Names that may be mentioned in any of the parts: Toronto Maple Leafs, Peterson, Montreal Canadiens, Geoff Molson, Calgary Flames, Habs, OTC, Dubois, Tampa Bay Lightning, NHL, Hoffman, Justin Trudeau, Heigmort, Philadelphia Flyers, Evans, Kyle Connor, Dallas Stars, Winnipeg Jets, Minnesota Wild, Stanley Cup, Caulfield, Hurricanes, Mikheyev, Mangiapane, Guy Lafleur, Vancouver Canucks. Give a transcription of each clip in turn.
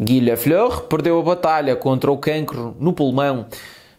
Guy Lafleur perdeu a batalha contra o cancro no pulmão.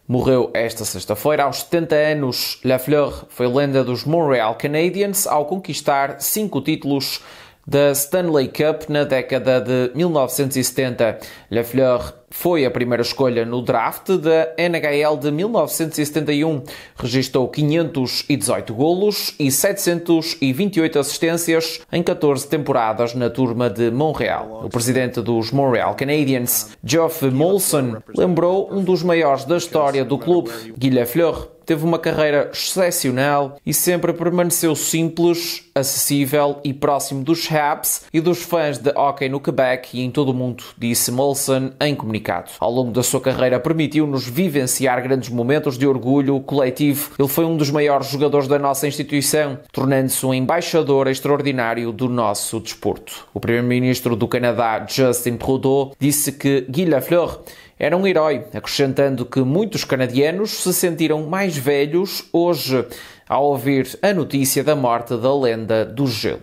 Morreu esta sexta-feira. Aos 70 anos, Lafleur foi lenda dos Montreal Canadiens ao conquistar 5 títulos da Stanley Cup na década de 1970. Lafleur foi a primeira escolha no draft da NHL de 1971. Registou 518 golos e 728 assistências em 14 temporadas na turma de Montreal. O presidente dos Montreal Canadiens, Geoff Molson, lembrou um dos maiores da história do clube. Guy Lafleur teve uma carreira excepcional e sempre permaneceu simples, acessível e próximo dos Habs e dos fãs de hóquei no Quebec e em todo o mundo, disse Molson em comunicado. Ao longo da sua carreira permitiu-nos vivenciar grandes momentos de orgulho coletivo. Ele foi um dos maiores jogadores da nossa instituição, tornando-se um embaixador extraordinário do nosso desporto. O primeiro-ministro do Canadá, Justin Trudeau, disse que Guy Lafleur era um herói, acrescentando que muitos canadianos se sentiram mais velhos hoje ao ouvir a notícia da morte da lenda do gelo.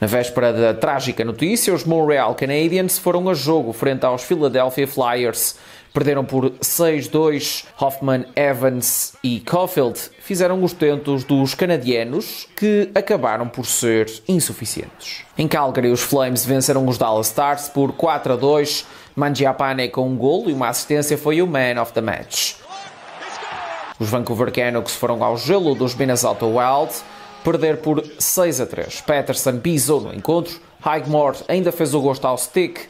Na véspera da trágica notícia, os Montreal Canadiens foram a jogo frente aos Philadelphia Flyers. Perderam por 6-2. Hoffman, Evans e Caulfield fizeram os tentos dos canadianos, que acabaram por ser insuficientes. Em Calgary, os Flames venceram os Dallas Stars por 4-2. Mangiapane, com um golo e uma assistência, foi o Man of the Match. Os Vancouver Canucks foram ao gelo dos Minnesota Wild, perder por 6-3. Peterson pisou no encontro. Heigmort ainda fez o gosto ao stick.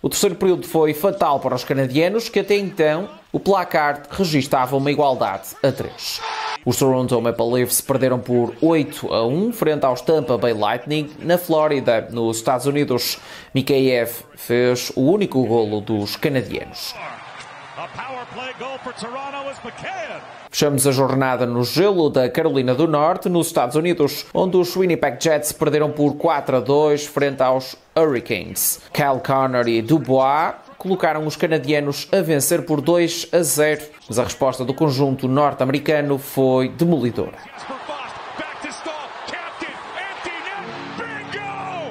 O terceiro período foi fatal para os canadianos, que até então o placar registava uma igualdade a 3. Os Toronto Maple Leafs perderam por 8-1 frente aos Tampa Bay Lightning na Flórida, nos Estados Unidos. Mikheyev fez o único golo dos canadianos. Fechamos a jornada no gelo da Carolina do Norte, nos Estados Unidos, onde os Winnipeg Jets perderam por 4-2 frente aos Hurricanes. Kyle Connor e Dubois colocaram os canadianos a vencer por 2-0, mas a resposta do conjunto norte-americano foi demolidora.